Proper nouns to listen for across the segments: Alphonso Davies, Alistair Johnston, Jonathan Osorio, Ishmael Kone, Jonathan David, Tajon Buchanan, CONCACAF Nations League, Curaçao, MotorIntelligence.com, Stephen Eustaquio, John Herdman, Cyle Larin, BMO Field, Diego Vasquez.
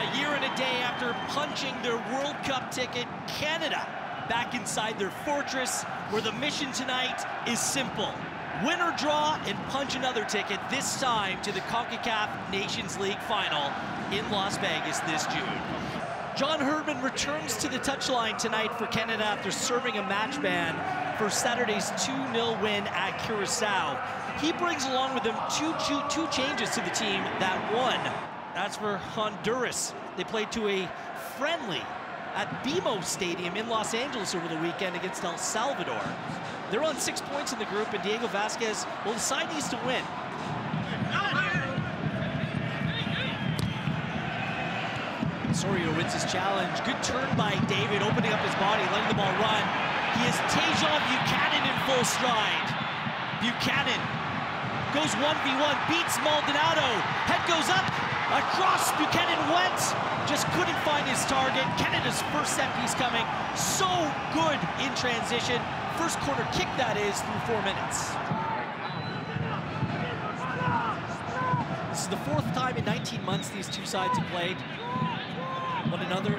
A year and a day after punching their World Cup ticket, Canada back inside their fortress, where the mission tonight is simple. Win or draw and punch another ticket, this time to the CONCACAF Nations League final in Las Vegas this June. John Herdman returns to the touchline tonight for Canada after serving a match ban for Saturday's 2-0 win at Curaçao. He brings along with him two changes to the team that won. That's for Honduras. They played to a friendly at BMO Stadium in Los Angeles over the weekend against El Salvador. They're on 6 points in the group, and Diego Vasquez, well, the side needs to win. Osorio wins his challenge. Good turn by David, opening up his body, letting the ball run. He is Tajon Buchanan in full stride. Buchanan goes 1v1, beats Maldonado. Head goes up, across, Buchanan went. Just couldn't find his target. Canada's first set piece coming. So good in transition. First quarter kick, that is, through 4 minutes. This is the fourth time in 19 months these two sides have played one another.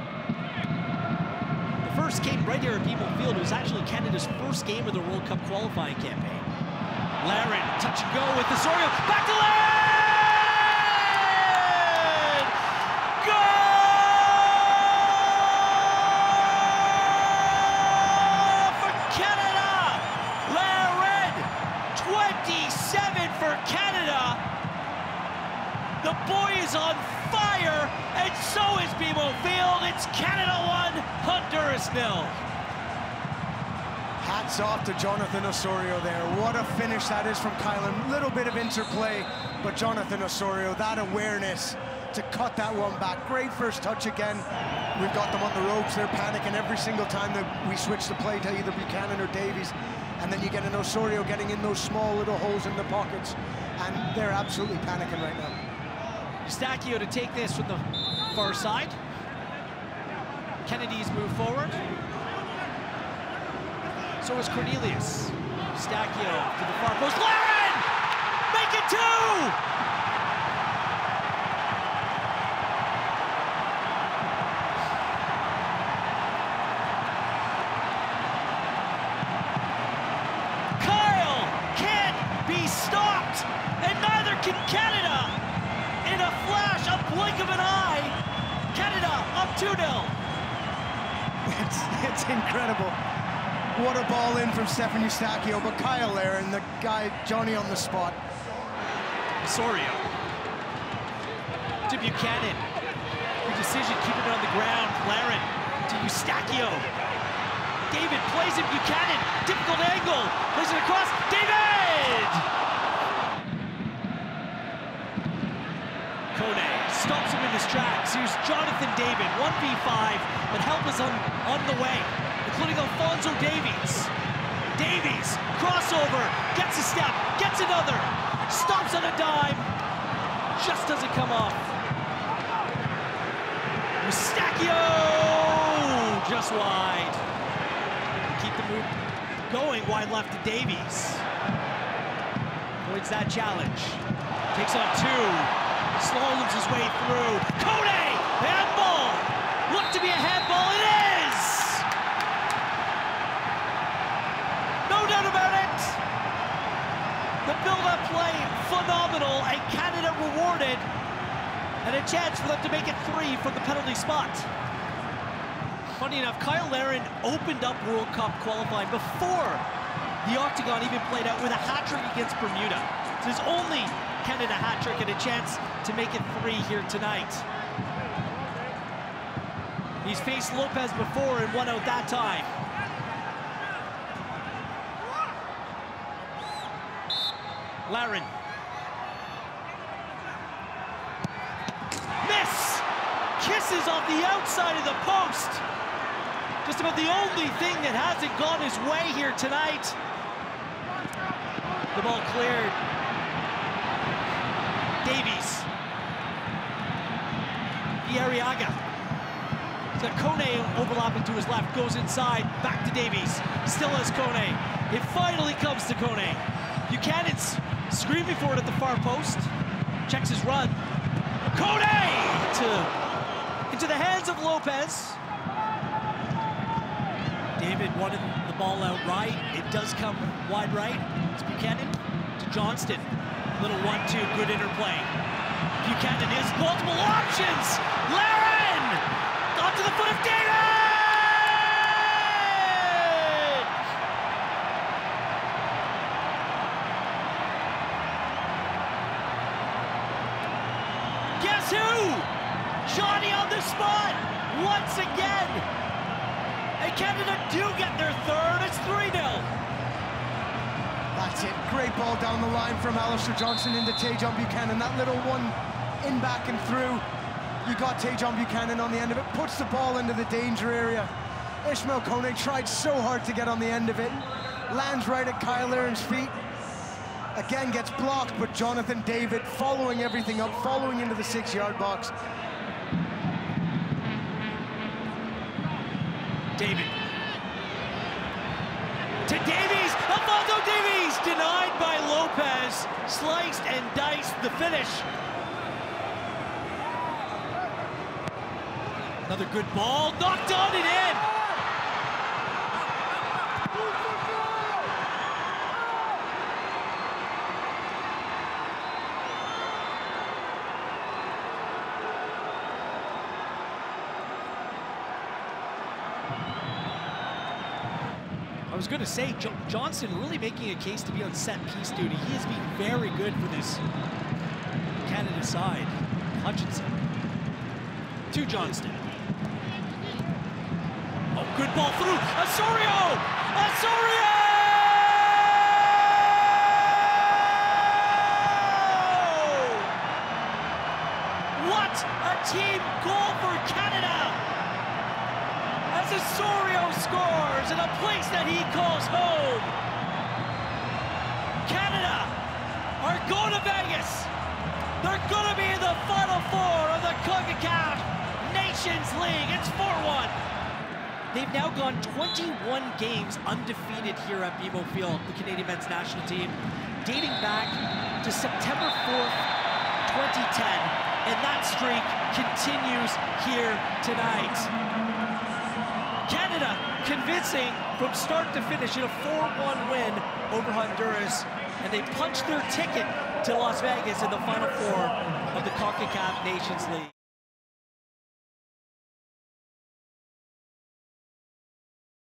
The first came right here at BMO Field. It was actually Canada's first game of the World Cup qualifying campaign. Larin, touch and go with Osorio. Back to Larin! The boy is on fire, and so is BMO Field. It's Canada 1, Honduras 0. Hats off to Jonathan Osorio there. What a finish that is from Cyle. Little bit of interplay, but Jonathan Osorio, that awareness to cut that one back. Great first touch again. We've got them on the ropes. They're panicking every single time that we switch the play to either Buchanan or Davies. And then you get an Osorio getting in those small little holes in the pockets. And they're absolutely panicking right now. Eustaquio to take this from the far side. Kennedy's move forward. So is Cornelius. Eustaquio to the far post. Larin! Make it two! Cyle can't be stopped, and neither can Canada. In a flash, a blink of an eye, Canada up 2-0. It's incredible. What a ball in from Stephen Eustaquio, but Cyle Larin, the guy, Johnny on the spot. Osorio to Buchanan. Good decision, keeping it on the ground. Larin to Eustaquio. David plays it, Buchanan. Difficult angle, plays it across. David! Kone stops him in his tracks. Here's Jonathan David, 1v5, but help is on the way, including Alphonso Davies. Davies, crossover, gets a step, gets another, stops on a dime, just doesn't come off. Eustaquio, just wide. Keep the move going, wide left to Davies. Avoids that challenge, takes on two. Slaloms his way through. Kone, handball! Looked to be a handball, it is! No doubt about it! The build-up play, phenomenal, and Canada rewarded. And a chance for them to make it three from the penalty spot. Funny enough, Cyle Larin opened up World Cup qualifying before the octagon even played out with a hat-trick against Bermuda. It's his only Canada hat-trick and a chance to make it three here tonight. He's faced Lopez before and won out that time. Larin. Miss! Kisses off the outside of the post. Just about the only thing that hasn't gone his way here tonight. The ball cleared. Davies. Arriaga. So Kone overlapping to his left, goes inside, back to Davies. Still has Kone. It finally comes to Kone. Buchanan's screaming for it at the far post. Checks his run. Kone to into the hands of Lopez. David wanted the ball out right. It does come wide right. It's Buchanan to Johnston. Little 1-2, good interplay. Buchanan has multiple options. Larin! Off to the foot of David! Guess who? Johnny on the spot once again. And Canada do get their third. It's 3-0. That's it. Great ball down the line from Alistair Johnston into Tajon Buchanan. That little one in back and through. You got Tajon Buchanan on the end of it. Puts the ball into the danger area. Ishmael Kone tried so hard to get on the end of it. Lands right at Cyle Larin's feet. Again gets blocked, but Jonathan David following everything up, following into the 6-yard box. David. To Davies! Alphonso Davies! Denied by Lopez. Sliced and diced the finish. Another good ball. Knocked on and in! I was going to say, Johnston really making a case to be on set-piece duty. He has been very good for this Canada side. Hutchinson to Johnston. Oh, good ball through. Osorio! Osorio! What a team goal for Canada! As Osorio scores in a place that he calls home. Canada are going to Vegas. They're going to be in the Final Four of the CONCACAF Nations League. It's 4-1. They've now gone 21 games undefeated here at BMO Field, the Canadian men's national team, dating back to September 4th, 2010. And that streak continues here tonight. Canada convincing from start to finish in a 4-1 win over Honduras, and they punched their ticket to Las Vegas in the Final Four of the CONCACAF Nations League.